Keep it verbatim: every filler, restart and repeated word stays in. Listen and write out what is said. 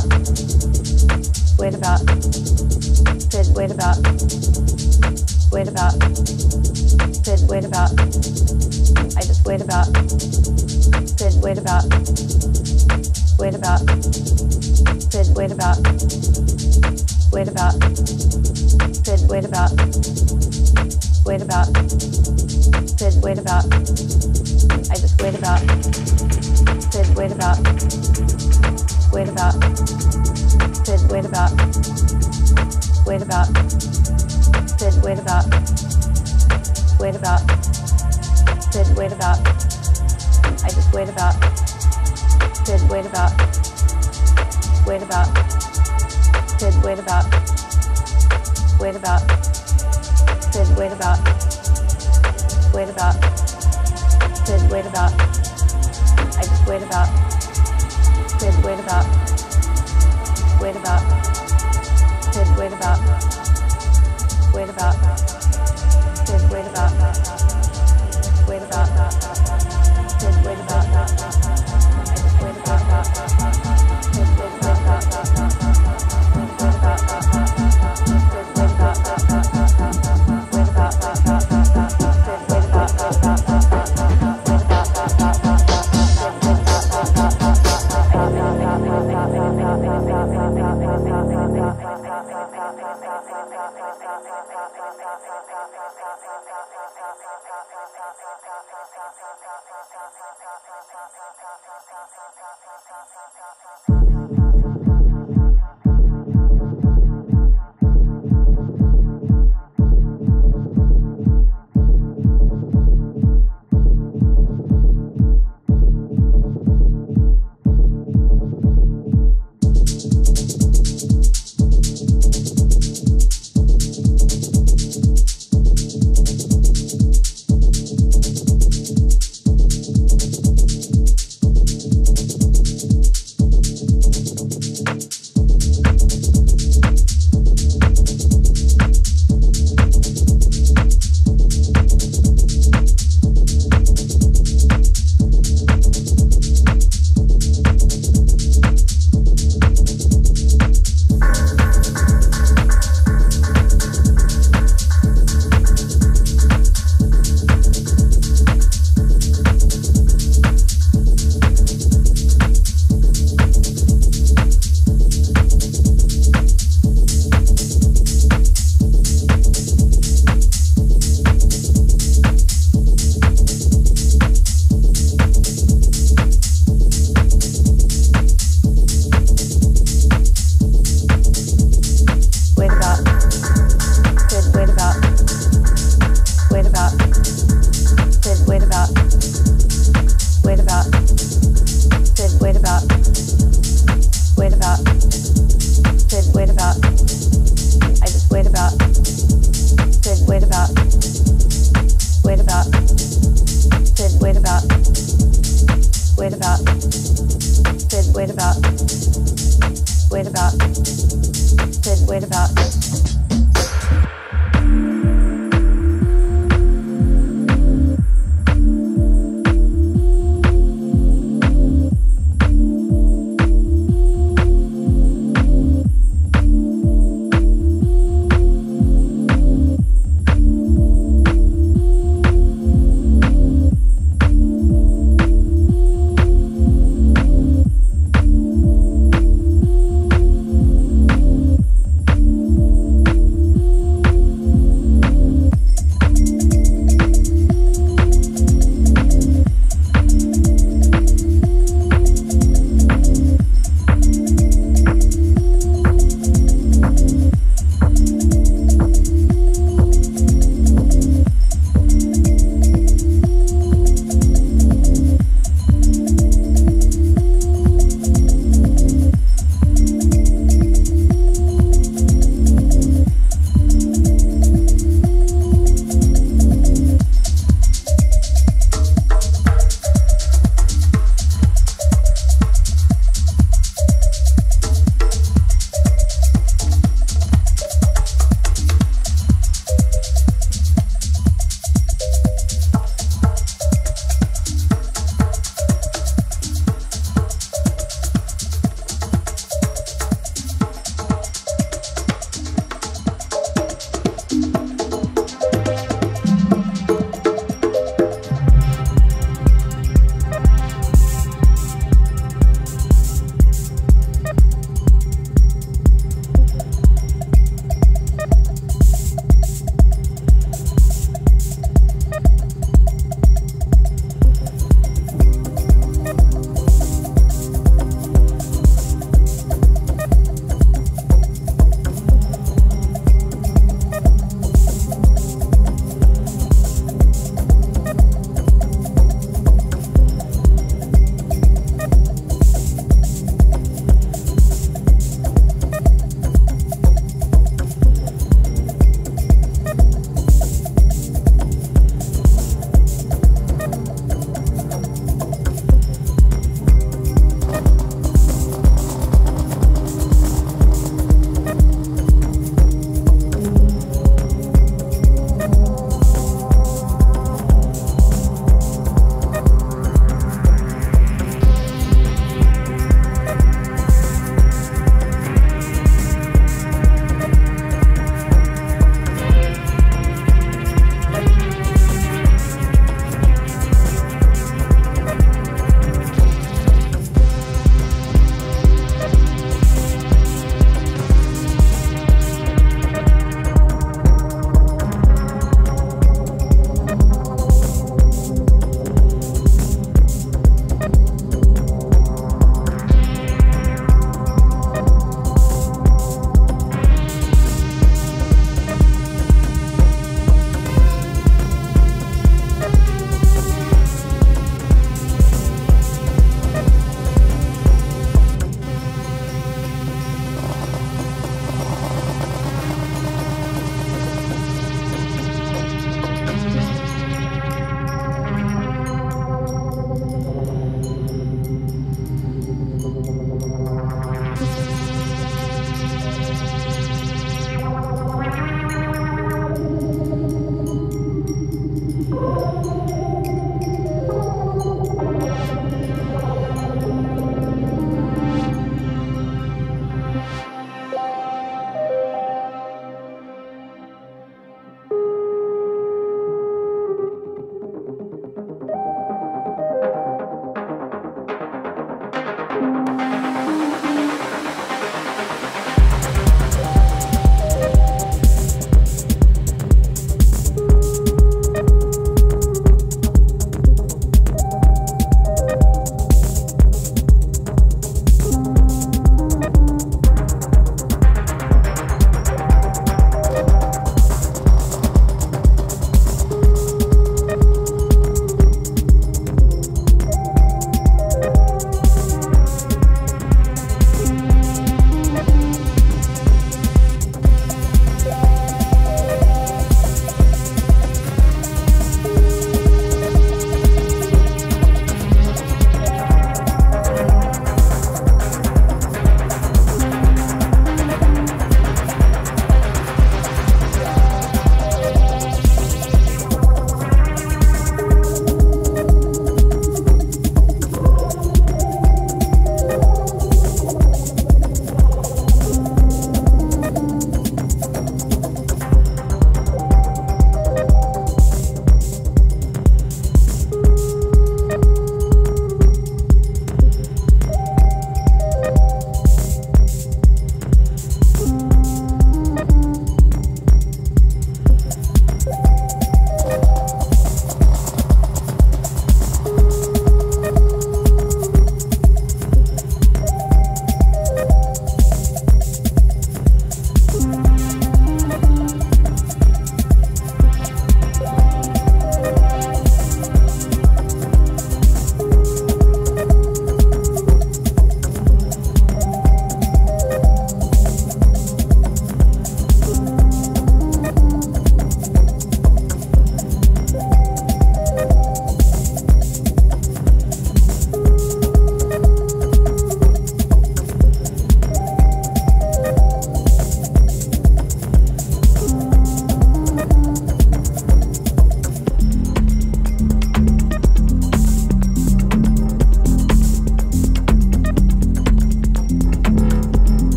about, weird about, said weird about, weird about, said weird about, I just weird about, said weird about, weird about, said weird about, weird about, said weird about, weird about, said weird about, I just weird about, said weird about. Weird about, said weird about, weird about, said weird about, weird about, said weird about, I just weird about, said weird about, weird about, said weird about, weird about, said weird about, weird about, said weird about, I just weird about. Said weird about, weird about, said weird about, weird about, said weird about, weird about, said weird about, weird about, said weird about, weird about, said weird about, weird about, said weird about, wait about, wait about,